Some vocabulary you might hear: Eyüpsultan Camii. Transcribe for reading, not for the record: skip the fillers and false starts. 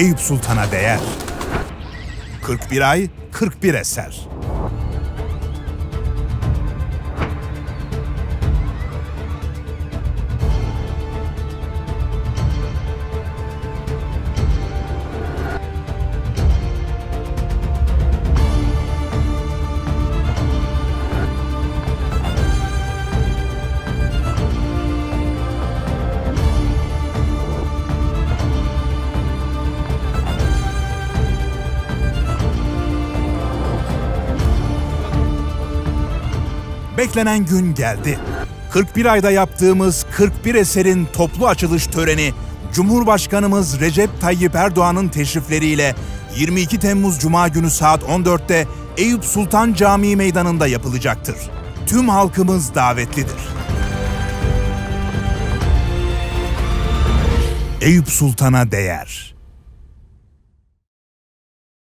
Eyüp Sultan'a değer. 41 ay, 41 eser. Beklenen gün geldi. 41 ayda yaptığımız 41 eserin toplu açılış töreni, Cumhurbaşkanımız Recep Tayyip Erdoğan'ın teşrifleriyle 22 Temmuz Cuma günü saat 14'te Eyüpsultan Camii meydanında yapılacaktır. Tüm halkımız davetlidir. Eyüpsultan'a değer.